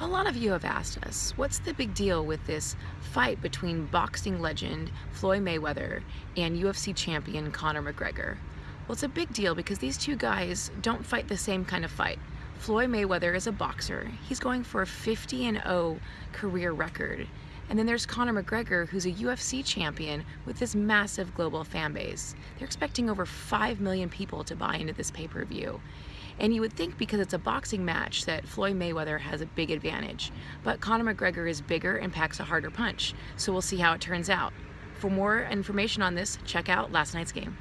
A lot of you have asked us, what's the big deal with this fight between boxing legend Floyd Mayweather and UFC champion Conor McGregor? Well, it's a big deal because these two guys don't fight the same kind of fight. Floyd Mayweather is a boxer. He's going for a 50-0 career record. And then there's Conor McGregor, who's a UFC champion with this massive global fan base. They're expecting over 5 million people to buy into this pay-per-view. And you would think because it's a boxing match that Floyd Mayweather has a big advantage. But Conor McGregor is bigger and packs a harder punch. So we'll see how it turns out. For more information on this, check out Last Night's Game.